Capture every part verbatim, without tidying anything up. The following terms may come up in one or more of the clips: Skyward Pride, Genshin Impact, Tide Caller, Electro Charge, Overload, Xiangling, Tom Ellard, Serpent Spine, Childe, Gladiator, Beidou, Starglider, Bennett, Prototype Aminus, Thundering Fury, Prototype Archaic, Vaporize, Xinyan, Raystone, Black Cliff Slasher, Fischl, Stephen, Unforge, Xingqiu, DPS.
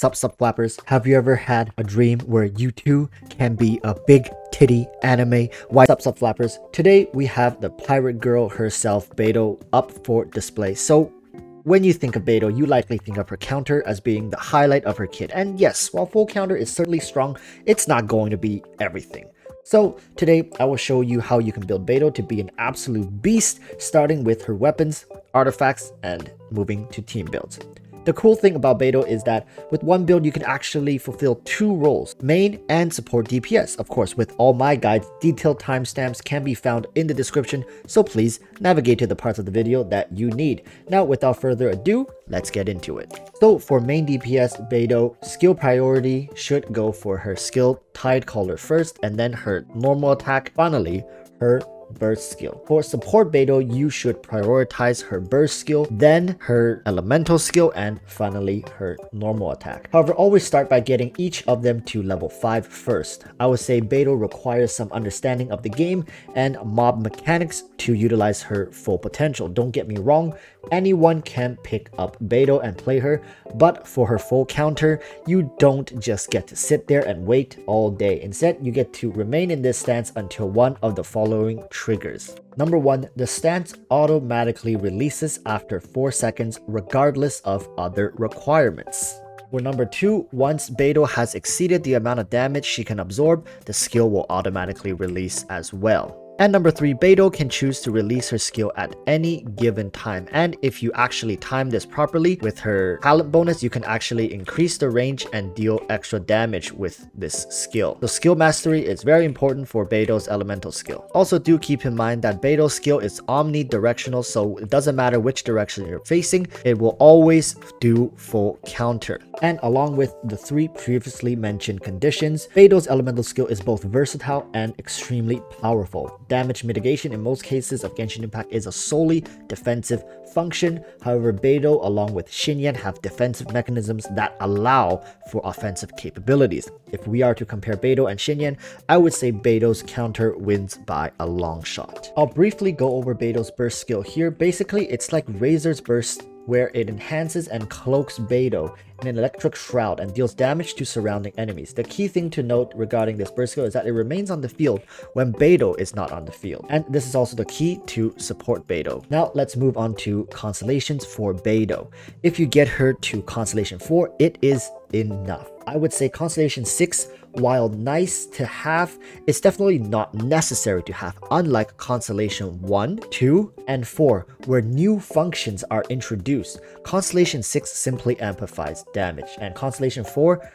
Sub-sub-flappers, have you ever had a dream where you too can be a big titty anime? Why sub-sub-flappers? Today we have the pirate girl herself, Beidou, up for display. So when you think of Beidou, you likely think of her counter as being the highlight of her kit. And yes, while full counter is certainly strong, it's not going to be everything. So today I will show you how you can build Beidou to be an absolute beast, starting with her weapons, artifacts, and moving to team builds. The cool thing about Beidou is that with one build, you can actually fulfill two roles, main and support D P S. Of course, with all my guides, detailed timestamps can be found in the description, so please navigate to the parts of the video that you need. Now, without further ado, let's get into it. So for main D P S, Beidou, skill priority should go for her skill Tide Caller first, and then her normal attack, finally her burst skill. For support Beidou, you should prioritize her burst skill, then her elemental skill, and finally her normal attack. However, always start by getting each of them to level five first. I would say Beidou requires some understanding of the game and mob mechanics to utilize her full potential. Don't get me wrong, anyone can pick up Beidou and play her, but for her full counter, you don't just get to sit there and wait all day. Instead, you get to remain in this stance until one of the following triggers. Number one, the stance automatically releases after four seconds, regardless of other requirements. For number two, once Beidou has exceeded the amount of damage she can absorb, the skill will automatically release as well. And number three, Beidou can choose to release her skill at any given time. And if you actually time this properly with her talent bonus, you can actually increase the range and deal extra damage with this skill. So skill mastery is very important for Beidou's elemental skill. Also, do keep in mind that Beidou's skill is omnidirectional, so it doesn't matter which direction you're facing, it will always do full counter. And along with the three previously mentioned conditions, Beidou's elemental skill is both versatile and extremely powerful. Damage mitigation in most cases of Genshin Impact is a solely defensive function. However, Beidou along with Xinyan have defensive mechanisms that allow for offensive capabilities. If we are to compare Beidou and Xinyan, I would say Beidou's counter wins by a long shot. I'll briefly go over Beidou's burst skill here. Basically, it's like Razor's burst, where it enhances and cloaks Beidou in an electric shroud and deals damage to surrounding enemies. The key thing to note regarding this burst skill is that it remains on the field when Beidou is not on the field. And this is also the key to support Beidou. Now let's move on to constellations for Beidou. If you get her to constellation four, it is enough. I would say constellation six, while nice to have, it's definitely not necessary to have, unlike constellation one, two, and four, where new functions are introduced. Constellation six simply amplifies damage, and constellation four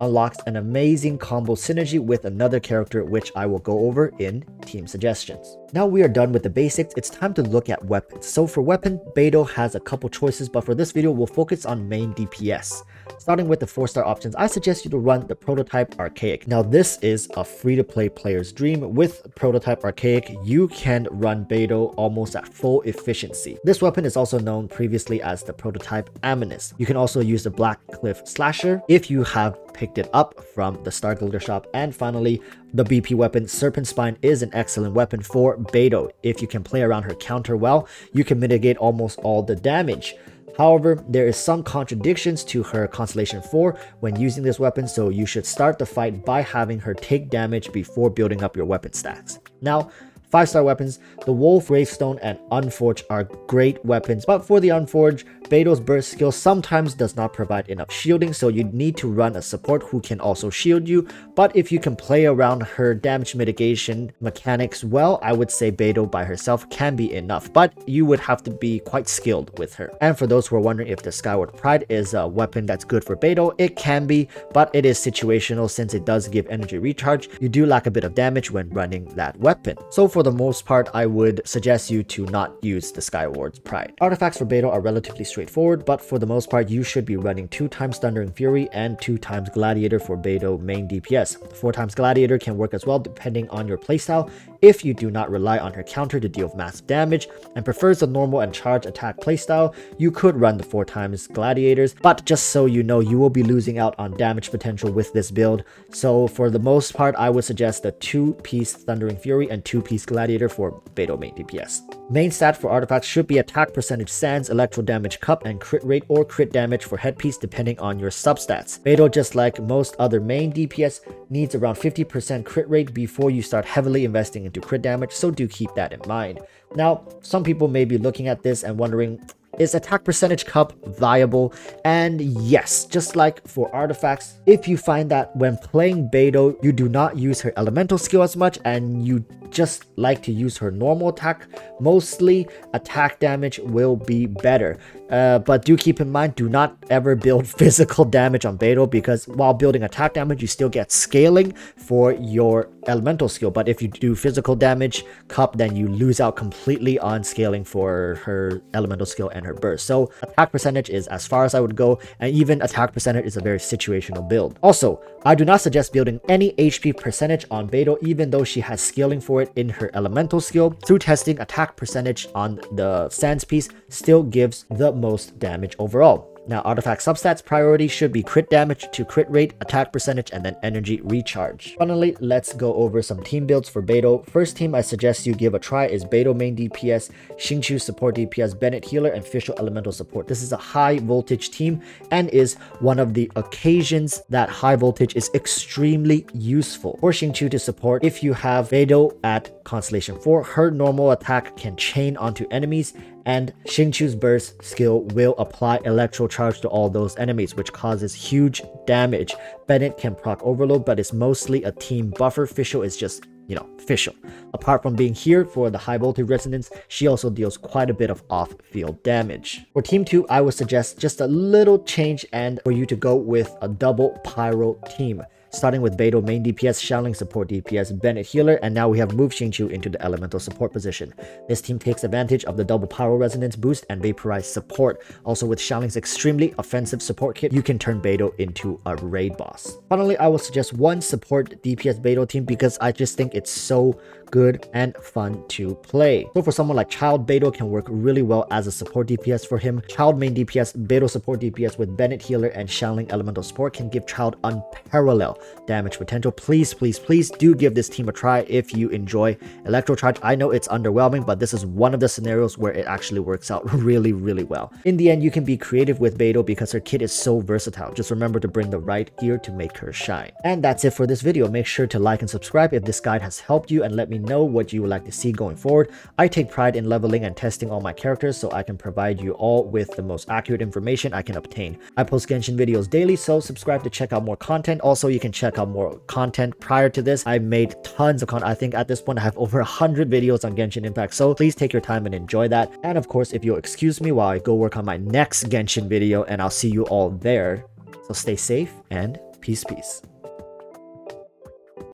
unlocks an amazing combo synergy with another character, which I will go over in team suggestions. Now we are done with the basics, it's time to look at weapons. So for weapon, Beidou has a couple choices, but for this video, we'll focus on main D P S. Starting with the four star options, I suggest you to run the Prototype Archaic. Now this is a free-to-play player's dream. With Prototype Archaic, you can run Beidou almost at full efficiency. This weapon is also known previously as the Prototype Aminus. You can also use the Black Cliff Slasher if you have picked it up from the Starglider shop. And finally, the B P weapon Serpent Spine is an excellent weapon for Beidou. If you can play around her counter well, you can mitigate almost all the damage. However, there is some contradictions to her constellation four when using this weapon, so you should start the fight by having her take damage before building up your weapon stacks. Now, five star weapons, the Wolf, Raystone, and Unforge are great weapons, but for the Unforge, Beidou's burst skill sometimes does not provide enough shielding, so you need to run a support who can also shield you. But if you can play around her damage mitigation mechanics well, I would say Beidou by herself can be enough, but you would have to be quite skilled with her. And for those who are wondering if the Skyward Pride is a weapon that's good for Beidou, it can be, but it is situational since it does give energy recharge. You do lack a bit of damage when running that weapon. So for For the most part, I would suggest you to not use the Skyward Pride. Artifacts for Beidou are relatively straightforward, but for the most part, you should be running two times Thundering Fury and two times Gladiator for Beidou main D P S. Four times Gladiator can work as well, depending on your playstyle, if you do not rely on her counter to deal massive damage and prefers the normal and charge attack playstyle. You could run the four times Gladiators, but just so you know, you will be losing out on damage potential with this build. So for the most part, I would suggest the two piece Thundering Fury and two piece Gladiator for Beidou main D P S. Main stat for artifacts should be attack percentage sands, electro damage cup, and crit rate or crit damage for headpiece depending on your substats. Beidou, just like most other main D P S, needs around fifty percent crit rate before you start heavily investing into crit damage, so do keep that in mind. Now, some people may be looking at this and wondering, is attack percentage cup viable? And yes, just like for artifacts, if you find that when playing Beidou, you do not use her elemental skill as much and you just like to use her normal attack, mostly attack damage will be better. Uh, but do keep in mind, do not ever build physical damage on Beidou, because while building attack damage, you still get scaling for your elemental skill. But if you do physical damage cup, then you lose out completely on scaling for her elemental skill and her burst. So attack percentage is as far as I would go, and even attack percentage is a very situational build. Also, I do not suggest building any H P percentage on Beidou, even though she has scaling for it in her elemental skill. Through testing, attack percentage on the sands piece still gives the most damage overall. Now, artifact substats priority should be crit damage to crit rate, attack percentage, and then energy recharge. Finally, let's go over some team builds for Beidou. First team I suggest you give a try is Beidou main D P S, Xingqiu support D P S, Bennett healer, and Fischl elemental support. This is a high voltage team and is one of the occasions that high voltage is extremely useful. For Xingqiu to support, if you have Beidou at Constellation four, her normal attack can chain onto enemies, and Xingqiu's burst skill will apply electro charge to all those enemies, which causes huge damage. Bennett can proc overload, but it's mostly a team buffer. Fischl is just, you know, Fischl. Apart from being here for the high voltage resonance, she also deals quite a bit of off-field damage. For team two, I would suggest just a little change and for you to go with a double pyro team, starting with Beidou main D P S, Xiangling support D P S, Bennett healer, and now we have moved Xingqiu into the elemental support position. This team takes advantage of the double pyro resonance boost and vaporize support. Also, with Xiangling's extremely offensive support kit, you can turn Beidou into a raid boss. Finally, I will suggest one support D P S Beidou team because I just think it's so good and fun to play. So for someone like Childe, Beidou can work really well as a support D P S for him. Childe main D P S, Beidou support D P S with Bennett healer and Xiangling elemental support can give Childe unparalleled damage potential. Please, please, please do give this team a try if you enjoy electro charge. I know it's underwhelming, but this is one of the scenarios where it actually works out really, really well. In the end, you can be creative with Beidou because her kit is so versatile. Just remember to bring the right gear to make her shine. And that's it for this video. Make sure to like and subscribe if this guide has helped you, and let me know what you would like to see going forward. I take pride in leveling and testing all my characters, so I can provide you all with the most accurate information I can obtain. I post Genshin videos daily, so subscribe to check out more content. Also, you can check out more content prior to this. I made tons of content. I think at this point I have over one hundred videos on Genshin Impact, so please take your time and enjoy that. And of course, if you'll excuse me while I go work on my next Genshin video, and I'll see you all there. So stay safe and peace peace.